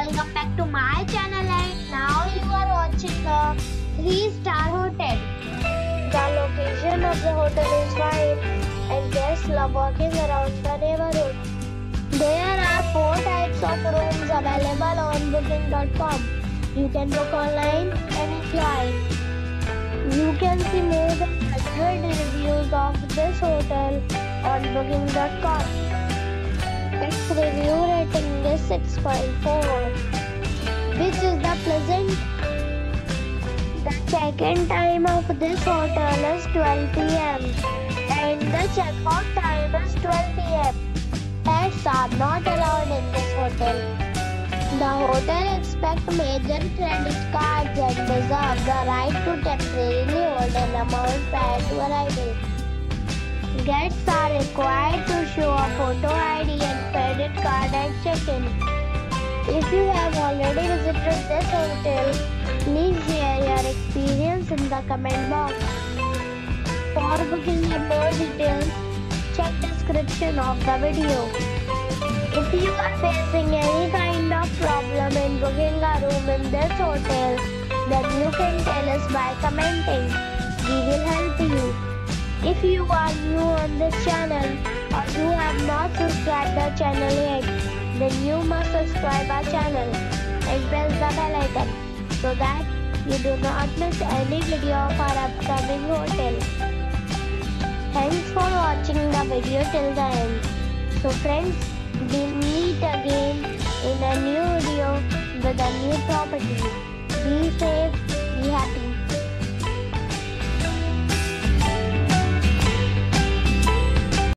welcome back to my channel, and now you are watching the 3-star hotel. The location of the hotel is fine and guests love walking around the neighborhood. There are 4 types of rooms available on booking.com. You can book online and fly. You can see more than 100 reviews of this hotel on booking.com. Its review rating is 6.4, which is pleasant. The check-in time of this hotel is 12 p.m. and the check-out time is 12 p.m. Pets are not allowed in this hotel. The hotel expects major credit cards and reserves the right to temporarily hold an amount prior to arrival. Guests are required to show a photo ID and credit card at check-in. If you have already visited this hotel, please share your experience in the comment box. For booking and more details, check description of the video. If you are facing any kind of problem in booking a room in this hotel, then you can tell us by commenting. We will help you. If you are new on this channel or you have not subscribed our channel yet, then you must subscribe our channel and press the bell icon so that you do not miss any video of our upcoming hotel. Thanks for watching the video till the end. So friends, we'll meet again in a new video with a new property. Be safe, be happy.